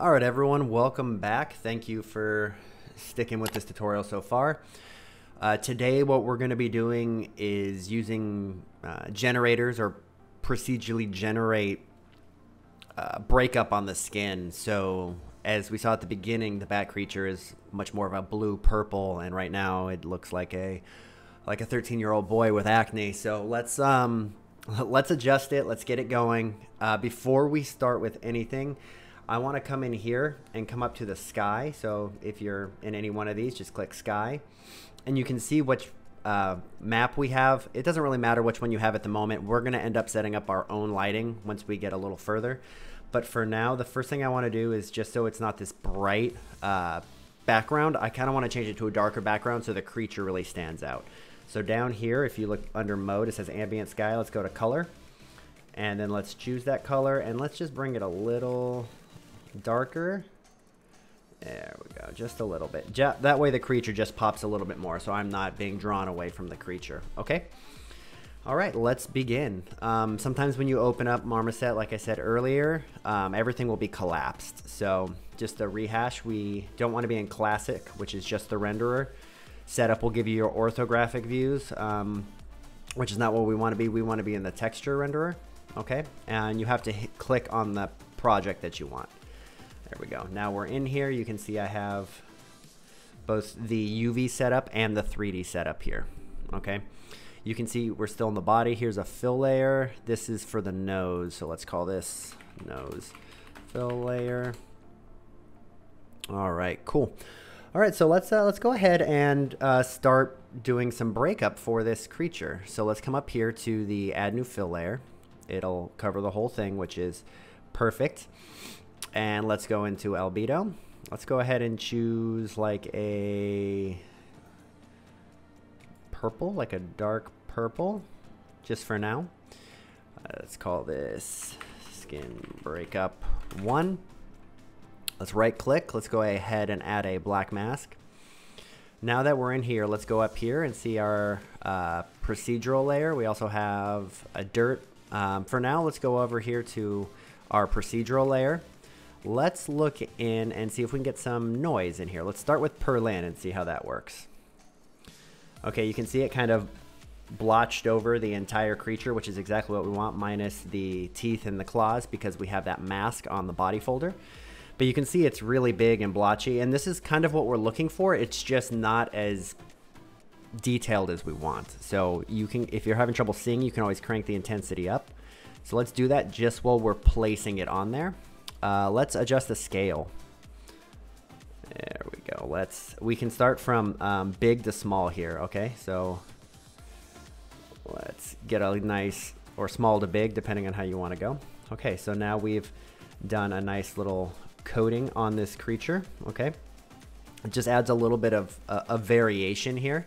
All right, everyone, welcome back. Thank you for sticking with this tutorial so far. Today, what we're going to be doing is using generators or procedurally generate breakup on the skin. So as we saw at the beginning, the bat creature is much more of a blue-purple, and right now it looks like a 13-year-old boy with acne. So let's adjust it. Let's get it going. Before we start with anything, I want to come in here and come up to the sky. So if you're in any one of these, just click sky and you can see which map we have. It doesn't really matter which one you have at the moment. We're going to end up setting up our own lighting once we get a little further. But for now, the first thing I want to do is, just so it's not this bright background, I kind of want to change it to a darker background so the creature really stands out. So down here, if you look under mode, it says ambient sky. Let's go to color and then let's choose that color and let's just bring it a little darker. There we go, just a little bit. That way the creature just pops a little bit more, so I'm not being drawn away from the creature. Okay, all right, let's begin. Sometimes when you open up Marmoset, like I said earlier, everything will be collapsed. So just a rehash, we don't want to be in classic, which is just the renderer. Setup will give you your orthographic views, which is not what we want to be. We want to be in the texture renderer. Okay, and you have to click on the project that you want. There we go. Now we're in here. You can see I have both the UV setup and the 3D setup here. Okay. You can see we're still in the body. Here's a fill layer. This is for the nose. So let's call this nose fill layer. All right, cool. All right, so let's go ahead and start doing some breakup for this creature. So let's come up here to the add new fill layer. It'll cover the whole thing, which is perfect. And let's go into albedo. Let's go ahead and choose like a purple, like a dark purple, just for now. Let's call this skin breakup 1. Let's right click. Let's go ahead and add a black mask. Now that we're in here, let's go up here and see our procedural layer. We also have a dirt. For now, let's go over here to our procedural layer. Let's look in and see if we can get some noise in here. Let's start with Perlan and see how that works. Okay, you can see it kind of blotched over the entire creature, which is exactly what we want, minus the teeth and the claws, because we have that mask on the body folder. But you can see it's really big and blotchy, and this is kind of what we're looking for. It's just not as detailed as we want. So you can, if you're having trouble seeing, you can always crank the intensity up. So let's do that just while we're placing it on there. Let's adjust the scale. There we go. We can start from big to small here. Okay, so let's get a nice, or small to big, depending on how you want to go. Okay, so now we've done a nice little coating on this creature. Okay, it just adds a little bit of a variation here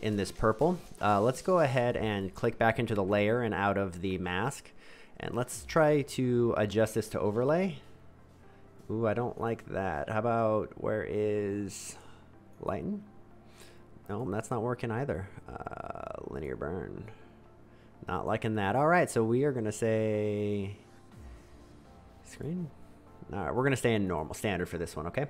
in this purple. Let's go ahead and click back into the layer and out of the mask. And let's try to adjust this to overlay. Ooh, I don't like that. How about, where is lighten? No, that's not working either. Linear burn. Not liking that. All right, so we are gonna say screen. All right, we're gonna stay in normal, standard for this one, okay?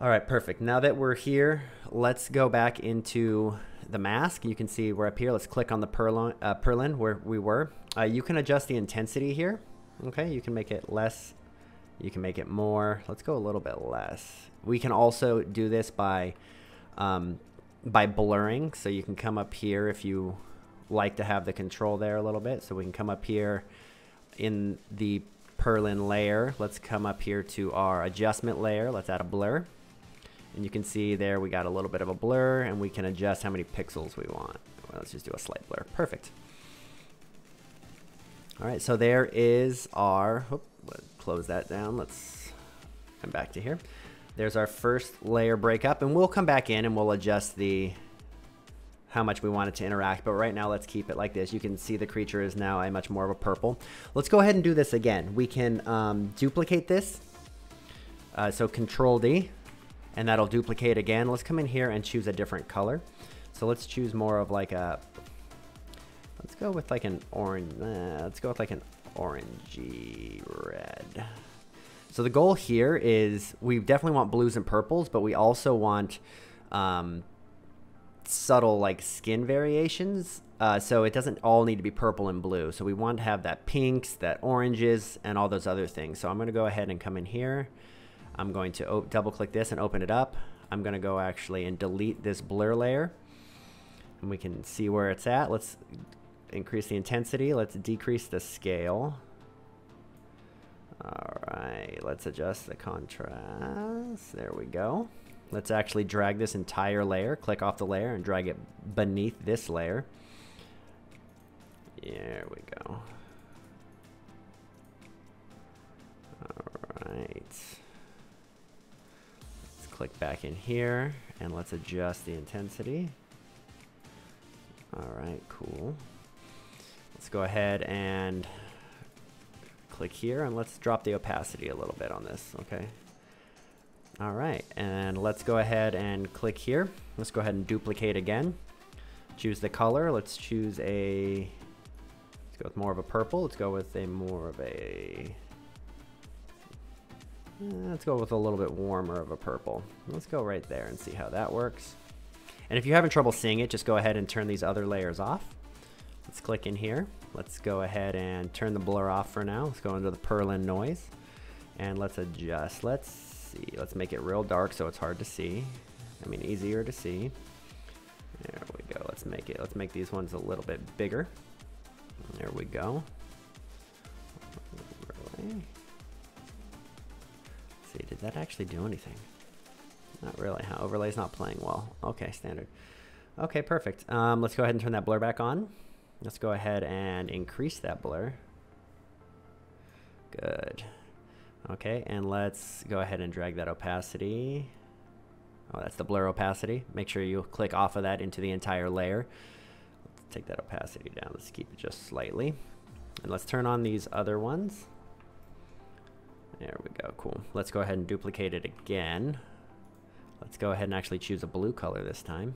All right, perfect. Now that we're here, let's go back into the mask. You can see we're up here. Let's click on the Perlin where we were. You can adjust the intensity here. Okay, you can make it less, you can make it more. Let's go a little bit less. We can also do this by blurring. So you can come up here if you like to have the control there a little bit. So we can come up here in the Perlin layer. Let's come up here to our adjustment layer. Let's add a blur. And you can see there we got a little bit of a blur, and we can adjust how many pixels we want. Well, let's just do a slight blur. Perfect. All right, so there is our, let's close that down. Let's come back to here. There's our first layer breakup, and we'll come back in and we'll adjust the how much we want it to interact, but right now let's keep it like this. You can see the creature is now a much more of a purple. Let's go ahead and do this again. We can duplicate this. So Control D, and that'll duplicate again. Let's come in here and choose a different color. So let's choose more of like a, let's go with like an orange. Let's go with like an orangey red. So the goal here is we definitely want blues and purples, but we also want subtle like skin variations. So it doesn't all need to be purple and blue. So we want to have that pinks, that oranges, and all those other things. So I'm going to go ahead and come in here. I'm going to double click this and open it up. I'm going to go actually and delete this blur layer. And we can see where it's at. Let's increase the intensity. Let's decrease the scale. All right, let's adjust the contrast. There we go. Let's actually drag this entire layer, click off the layer and drag it beneath this layer. There we go. All right. Let's click back in here and let's adjust the intensity. All right, cool. Let's go ahead and click here and let's drop the opacity a little bit on this, okay? All right, and let's go ahead and click here. Let's go ahead and duplicate again. Choose the color. Let's choose a, let's go with more of a purple. Let's go with a more of a, let's go with a little bit warmer of a purple. Let's go right there and see how that works. And if you're having trouble seeing it, just go ahead and turn these other layers off. Let's click in here. Let's go ahead and turn the blur off for now. Let's go into the Perlin noise and let's adjust. Let's see. Let's make it real dark so it's hard to see. I mean, easier to see. There we go. Let's make it. Let's make these ones a little bit bigger. There we go. Really? Let's see, did that actually do anything? Not really, huh? Overlay's not playing well. Okay, standard. Okay, perfect. Let's go ahead and turn that blur back on. Let's go ahead and increase that blur. Good. Okay, and let's go ahead and drag that opacity. Oh, that's the blur opacity. Make sure you click off of that into the entire layer. Let's take that opacity down. Let's keep it just slightly. And let's turn on these other ones. There we go, cool. Let's go ahead and duplicate it again. Let's go ahead and actually choose a blue color this time.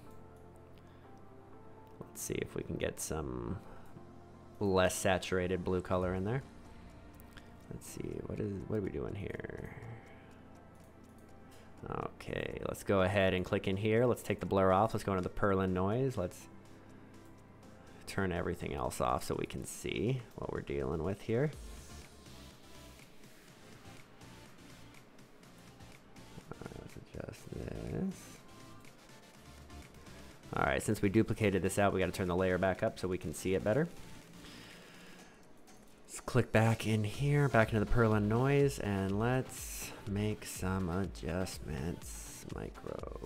Let's see if we can get some less saturated blue color in there. Let's see, what are we doing here? Okay, let's go ahead and click in here. Let's take the blur off. Let's go into the Perlin noise. Let's turn everything else off so we can see what we're dealing with here. All right, let's adjust this. All right, since we duplicated this out, we got to turn the layer back up so we can see it better. Let's click back in here, back into the Perlin noise, and let's make some adjustments. Micro,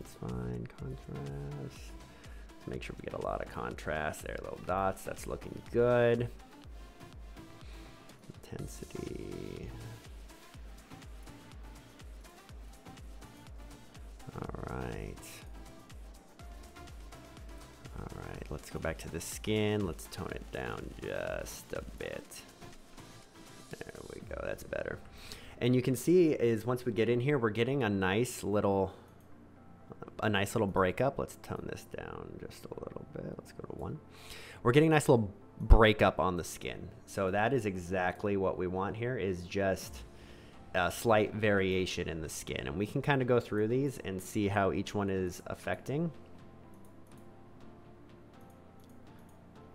that's fine, contrast. Let's make sure we get a lot of contrast there, little dots, that's looking good. Intensity. All right. Alright, let's go back to the skin. Let's tone it down just a bit. There we go, that's better. And you can see is once we get in here, we're getting a nice little breakup. Let's tone this down just a little bit. Let's go to 1. We're getting a nice little breakup on the skin. So that is exactly what we want here, is just a slight variation in the skin. And we can kind of go through these and see how each one is affecting.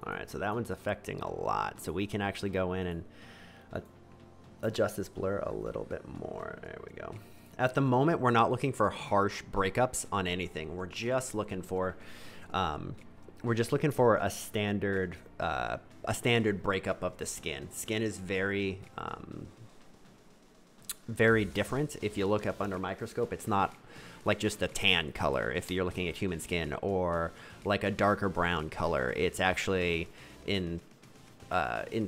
All right, so that one's affecting a lot. So we can actually go in and adjust this blur a little bit more. There we go. At the moment, we're not looking for harsh breakups on anything. We're just looking for a standard breakup of the skin. Skin is very, very different. If you look up under a microscope, it's not like just a tan color if you're looking at human skin, or like a darker brown color. It's actually in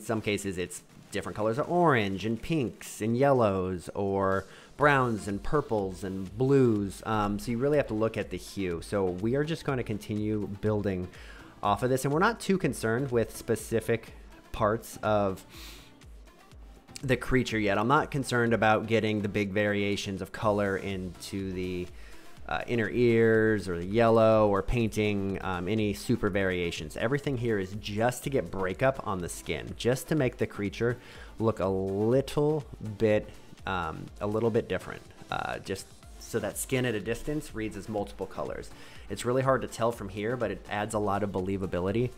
some cases it's different colors of orange and pinks and yellows, or browns and purples and blues. So you really have to look at the hue. So we are just going to continue building off of this, and we're not too concerned with specific parts of the creature yet. I'm not concerned about getting the big variations of color into the inner ears or the yellow, or painting any super variations. Everything here is just to get breakup on the skin, just to make the creature look a little bit a little bit different, just so that skin at a distance reads as multiple colors. It's really hard to tell from here, but it adds a lot of believability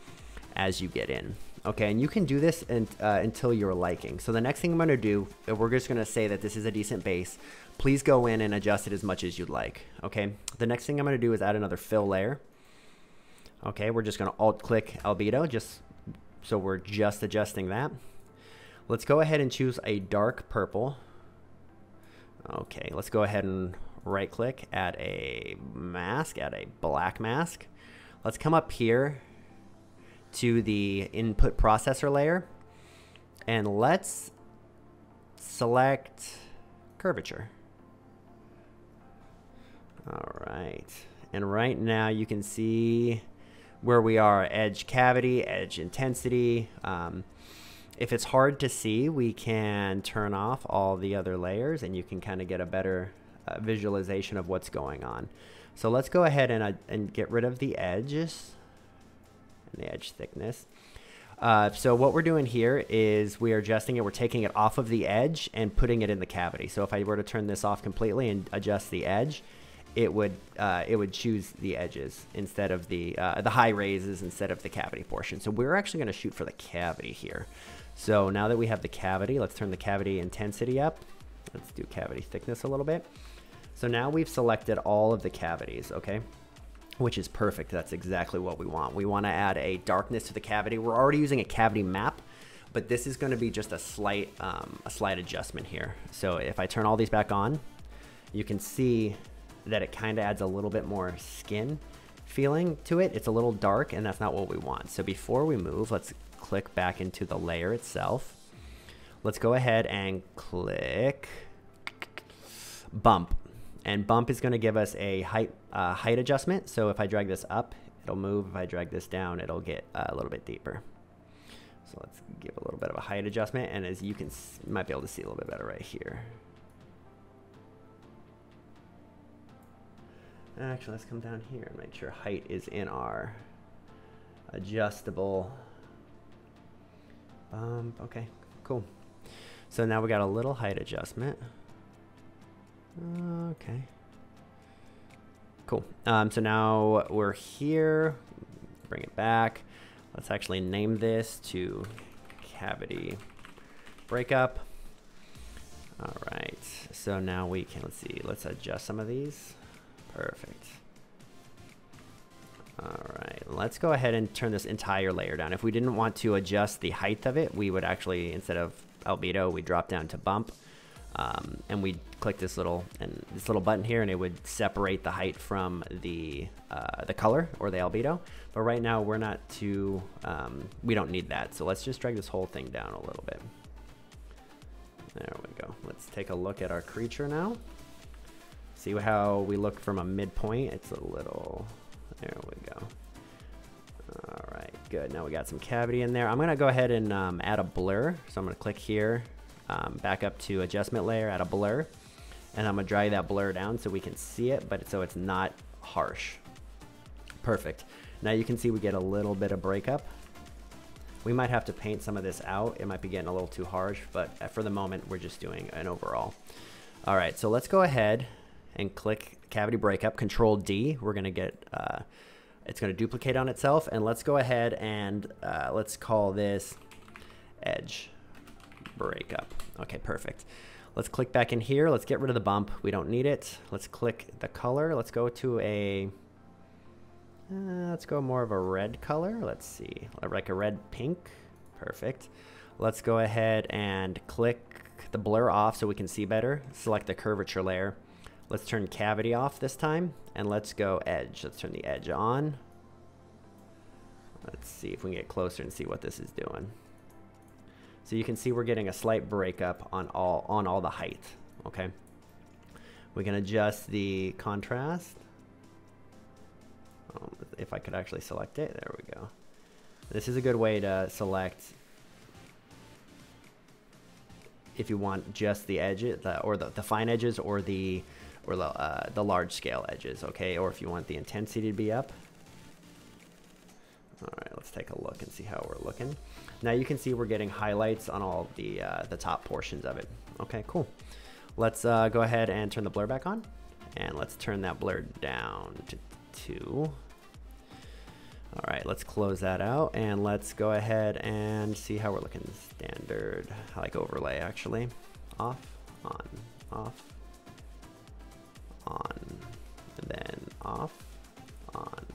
as you get in. Okay, and you can do this until your liking. So the next thing I'm gonna do, we're just gonna say that this is a decent base. Please go in and adjust it as much as you'd like, okay? The next thing I'm gonna do is add another fill layer. Okay, we're just gonna Alt-click albedo, just so we're just adjusting that. Let's go ahead and choose a dark purple. Okay, let's go ahead and right-click, add a mask, add a black mask. Let's come up here to the input processor layer, and let's select curvature. All right, and right now you can see where we are, edge cavity, edge intensity. If it's hard to see, we can turn off all the other layers and you can kind of get a better visualization of what's going on. So let's go ahead and get rid of the edges, the edge thickness. So what we're doing here is we are adjusting it. We're taking it off of the edge and putting it in the cavity. So if I were to turn this off completely and adjust the edge, it would choose the edges instead of the high raises instead of the cavity portion. So we're actually going to shoot for the cavity here. So now that we have the cavity, let's turn the cavity intensity up. Let's do cavity thickness a little bit. So now we've selected all of the cavities, okay? Which is perfect. That's exactly what we want. We want to add a darkness to the cavity. We're already using a cavity map, but this is going to be just a slight adjustment here. So if I turn all these back on, you can see that it kind of adds a little bit more skin feeling to it. It's a little dark, and that's not what we want. So before we move, let's click back into the layer itself. Let's go ahead and click bump. And bump is going to give us a height adjustment. So if I drag this up, it'll move. If I drag this down, it'll get a little bit deeper. So let's give a little bit of a height adjustment. And as you can see, you might be able to see a little bit better right here. Actually, let's come down here and make sure height is in our adjustable bump. Okay, cool. So now we got a little height adjustment. Okay, cool. So now we're here, bring it back. Let's actually name this to cavity breakup. All right, so now we can, let's see, let's adjust some of these. Perfect. All right, let's go ahead and turn this entire layer down. If we didn't want to adjust the height of it, we would actually, instead of albedo, we drop down to bump. And we click this little button here, and it would separate the height from the color or the albedo. But right now we're not too, we don't need that. So let's just drag this whole thing down a little bit. There we go. Let's take a look at our creature now. See how we look from a midpoint. It's a little, there we go. All right, good. Now we got some cavity in there. I'm going to go ahead and add a blur. So I'm going to click here. Back up to adjustment layer, add a blur, and I'm gonna drag that blur down so we can see it, but so it's not harsh. Perfect. Now you can see we get a little bit of breakup. We might have to paint some of this out. It might be getting a little too harsh, but for the moment, we're just doing an overall. All right, so let's go ahead and click cavity breakup, Control D. We're gonna get, it's gonna duplicate on itself, and let's go ahead and let's call this edge breakup. Okay, perfect. Let's click back in here. Let's get rid of the bump. We don't need it. Let's click the color. Let's go to a, let's go more of a red color. Let's see, like a red pink. Perfect. Let's go ahead and click the blur off so we can see better. Select the curvature layer. Let's turn cavity off this time, and let's go edge. Let's turn the edge on. Let's see if we can get closer and see what this is doing. So you can see we're getting a slight breakup on all the height, okay? We can adjust the contrast. If I could actually select it, there we go. This is a good way to select if you want just the edge, or the fine edges, or the large scale edges, okay? Or if you want the intensity to be up. All right, let's take a look and see how we're looking. Now you can see we're getting highlights on all the top portions of it. Okay, cool. Let's go ahead and turn the blur back on, and let's turn that blur down to 2. All right, let's close that out and let's go ahead and see how we're looking. Standard, I like overlay actually. Off, on, off, on, and then off, on.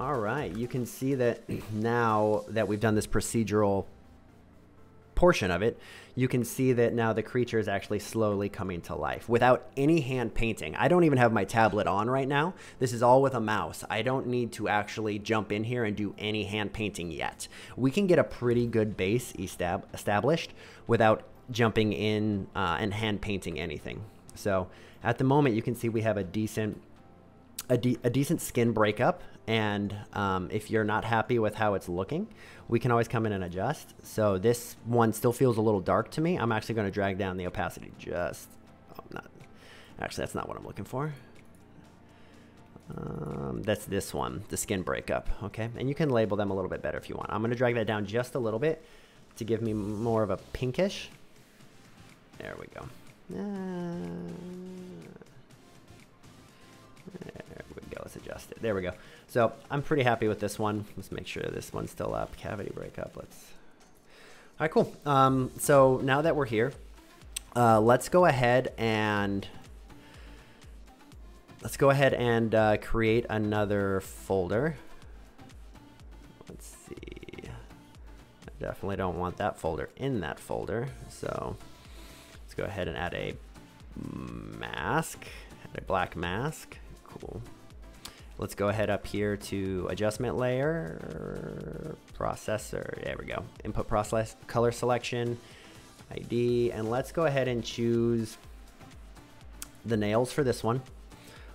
All right, you can see that now that we've done this procedural portion of it, you can see that now the creature is actually slowly coming to life without any hand painting. I don't even have my tablet on right now. This is all with a mouse. I don't need to actually jump in here and do any hand painting yet. We can get a pretty good base established without jumping in and hand painting anything. So at the moment, you can see we have a decent skin breakup, and if you're not happy with how it's looking, we can always come in and adjust. So this one still feels a little dark to me. I'm actually going to drag down the opacity just, oh, not, actually that's not what I'm looking for. That's this one, the skin breakup, okay? And you can label them a little bit better if you want. I'm going to drag that down just a little bit to give me more of a pinkish. There we go. There we go, let's adjust it. There we go. So I'm pretty happy with this one. Let's make sure this one's still up. Cavity breakup, let's. All right, cool. So now that we're here, let's go ahead and create another folder. Let's see. I definitely don't want that folder in that folder. So let's go ahead and add a mask, add a black mask. Cool. Let's go ahead up here to adjustment layer, processor, there we go. Input process, color selection, ID, and let's go ahead and choose the nails for this one.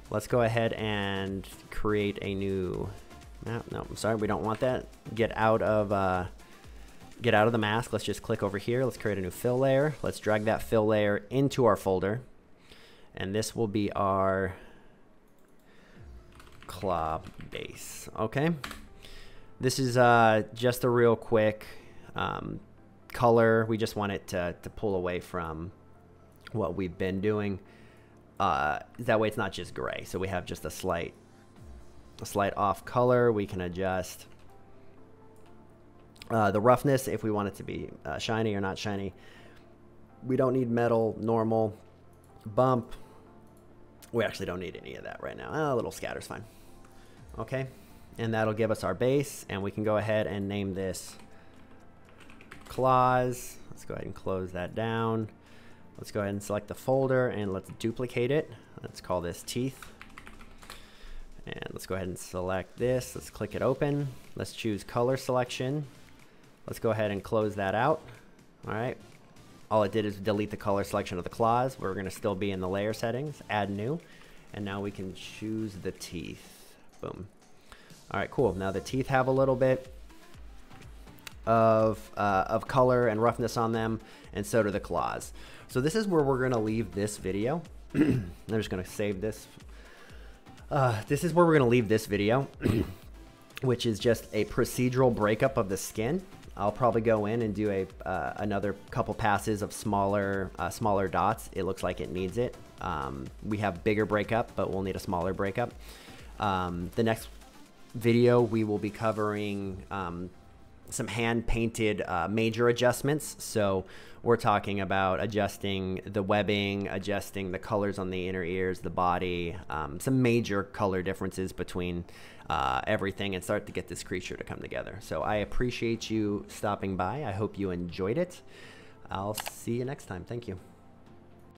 Let's go ahead and create a new, no, I'm sorry, we don't want that. Get out of the mask. Let's just click over here. Let's create a new fill layer. Let's drag that fill layer into our folder. And this will be our claw base. Okay, this is just a real quick color. We just want it to pull away from what we've been doing, that way it's not just gray. So we have just a slight off color. We can adjust the roughness if we want it to be shiny or not shiny. We don't need metal, normal, bump. We actually don't need any of that right now. A little scatter's fine. Okay, and that'll give us our base, and we can go ahead and name this claws. Let's go ahead and close that down. Let's go ahead and select the folder, and let's duplicate it. Let's call this teeth. And let's go ahead and select this. Let's click it open. Let's choose color selection. Let's go ahead and close that out. All right. All it did is delete the color selection of the claws. We're going to still be in the layer settings, add new, and now we can choose the teeth. Boom. All right, cool. Now the teeth have a little bit of color and roughness on them, and so do the claws. So this is where we're going to leave this video. I'm just going to save this. This is where we're going to leave this video, which is just a procedural breakup of the skin. I'll probably go in and do another couple passes of smaller dots. It looks like it needs it. We have bigger breakup, but we'll need a smaller breakup. The next video, we will be covering some hand-painted major adjustments. So we're talking about adjusting the webbing, adjusting the colors on the inner ears, the body, some major color differences between everything, and start to get this creature to come together. So I appreciate you stopping by. I hope you enjoyed it. I'll see you next time. Thank you.